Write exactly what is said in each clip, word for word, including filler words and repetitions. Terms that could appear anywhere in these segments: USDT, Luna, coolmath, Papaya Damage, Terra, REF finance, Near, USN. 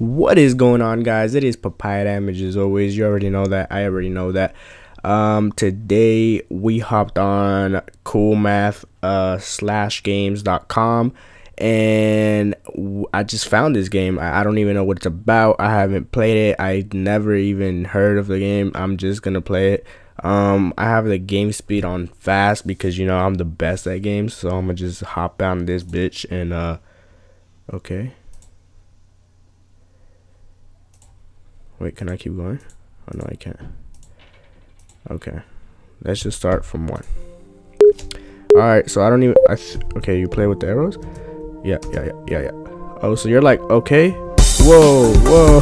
What is going on, guys? It is Papaya Damage as always. You already know that. I already know that. Um, today we hopped on coolmath uh, slash games dot com, and I just found this game. I, I don't even know what it's about. I haven't played it. I never even heard of the game. I'm just gonna play it. Um, I have the game speed on fast because, you know, I'm the best at games. So I'm gonna just hop on this bitch and uh, okay. Wait, can I keep going? Oh, no, I can't. Okay. Let's just start from one. Alright, so I don't even... I okay, you play with the arrows? Yeah, yeah, yeah, yeah, yeah. Oh, so you're like, okay. Whoa, whoa.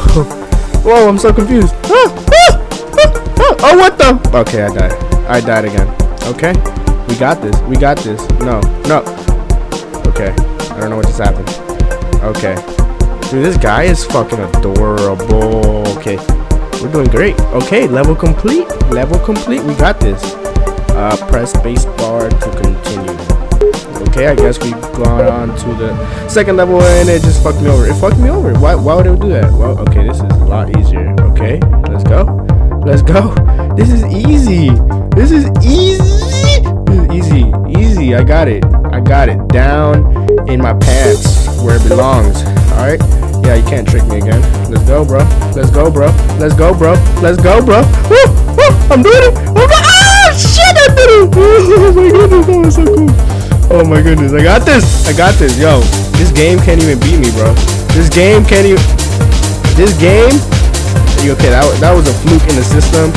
Whoa, I'm so confused. Ah, ah, ah, ah. Oh, what the... Okay, I died. I died again. Okay. We got this. We got this. No, no. Okay. I don't know what just happened. Okay. Dude, this guy is fucking adorable. Okay, we're doing great. Okay, level complete. Level complete. We got this. Uh, press space bar to continue. Okay, I guess we've gone on to the second level and it just fucked me over. It fucked me over. Why, why would it do that? Well, okay, this is a lot easier. Okay, let's go. Let's go. This is easy. This is easy. This is easy. Easy. I got it. I got it. Down in my pants where it belongs. Alright. Yeah, you can't trick me again. Let's go, bro. Let's go, bro. Let's go, bro. Let's go, bro. Woo! Woo! I'm doing it! I'm doing it! Oh, shit! I did it! Oh, my goodness. That was so cool. Oh, my goodness. I got this. I got this. Yo, this game can't even beat me, bro. This game can't even... This game... Okay, that, that was a fluke in the system.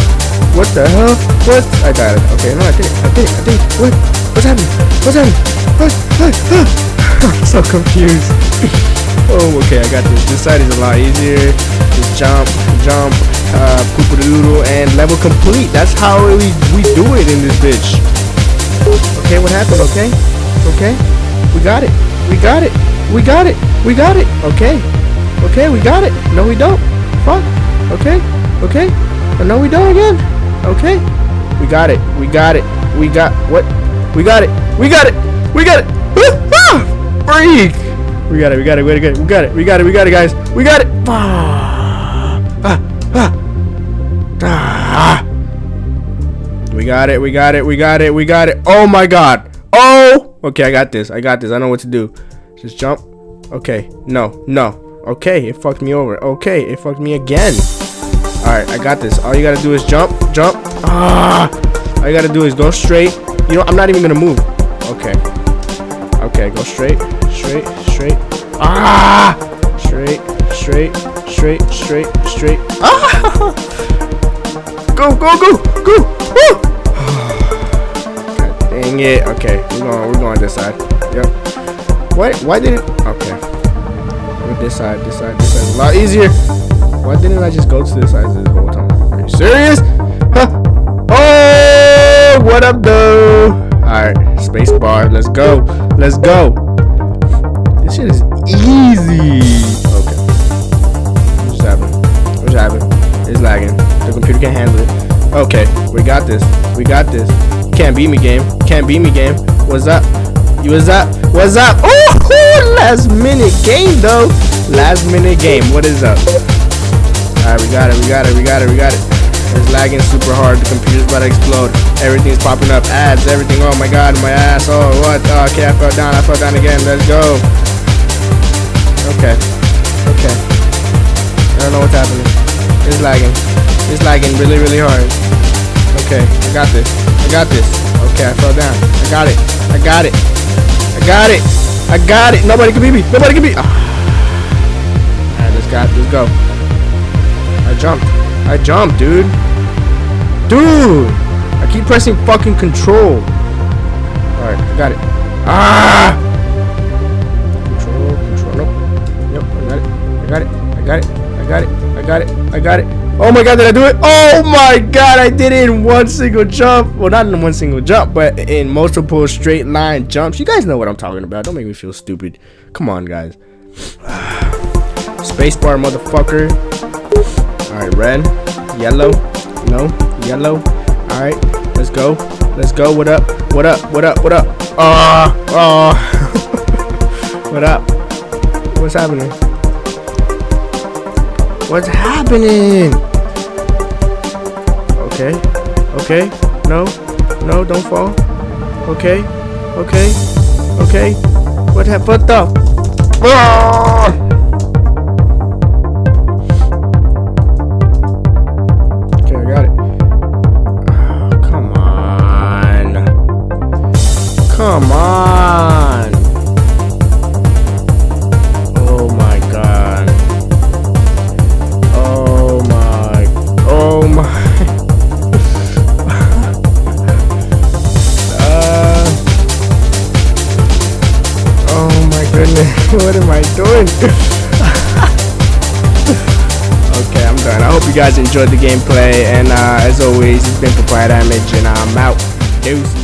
What the hell? What? I got it. Okay, no, I did it. I did it. I did it. What? What's happening? What's happening? What? What? I'm so confused. Oh, okay, I got this. This side is a lot easier. Just jump, jump, uh, poop-a-doodle, and level complete. That's how we, we do it in this bitch. Okay, what happened? Okay, okay. We got it. We got it. We got it. We got it. Okay. Okay, we got it. No, we don't. Fuck. Okay. Okay. Oh, no, we don't again. Okay. We got it. We got it. We got what? We got it. We got it. We got it. Freak. We got it, we got it, we got it, we got it, we got it, we got it, guys. We got it. Ah, ah, ah, ah. We got it, we got it, we got it, we got it. Oh my god. Oh, okay, I got this. I got this. I know what to do. Just jump. Okay, no, no. Okay, it fucked me over. Okay, it fucked me again. Alright, I got this. All you gotta do is jump, jump. Ah, all you gotta do is go straight. You know, I'm not even gonna move. Okay. Okay, go straight, straight, straight. Ah! Straight, straight, straight, straight, straight. Ah! Go, go, go, go! Woo! God dang it. Okay, we're going, we're going this side. Yep. What? Why didn't? Okay. We're this side, this side, this side. A lot easier. Why didn't I just go to this side this whole time? Are you serious? Huh? Oh! What up, though? Alright, space bar, let's go, let's go. This shit is easy. Okay. What's happening? What's happening? It's lagging. The computer can't handle it. Okay, we got this. We got this. Can't beat me, game. Can't beat me, game. What's up? You what's up? What's up? Oh, last minute game though. Last minute game. What is up? Alright, we got it, we got it, we got it, we got it. It's lagging super hard. The computer's about to explode. Everything's popping up. Ads, everything. Oh my god, my ass. Oh, what? Oh, okay, I fell down. I fell down again. Let's go. Okay. Okay. I don't know what's happening. It's lagging. It's lagging really, really hard. Okay. I got this. I got this. Okay, I fell down. I got it. I got it. I got it. I got it. Nobody can beat me. Nobody can beat me. Oh. Alright, let's go. Let's go. I jumped. I jumped, dude. Dude! I keep pressing fucking control. Alright, I got it. Ah! Control, control, nope. Yep, I got it. I got it. I got it. I got it. I got it. I got it. Oh my god, did I do it? Oh my god, I did it in one single jump. Well, not in one single jump, but in multiple straight line jumps. You guys know what I'm talking about. Don't make me feel stupid. Come on, guys. Spacebar, motherfucker. Alright, red, yellow, no, yellow. Alright, let's go. Let's go. What up? What up? What up? What up? Ah, uh, ah. Uh. What up? What's happening? What's happening? Okay. Okay. No. No, don't fall. Okay. Okay. Okay. What happened? What the? Ah! Okay, I got it. Oh, come on. Come on. Oh my god. Oh my. Oh my. What am I doing? Okay, I'm done. I hope you guys enjoyed the gameplay, and uh, as always, it's been Papaya Damage, and I'm out. Deuce.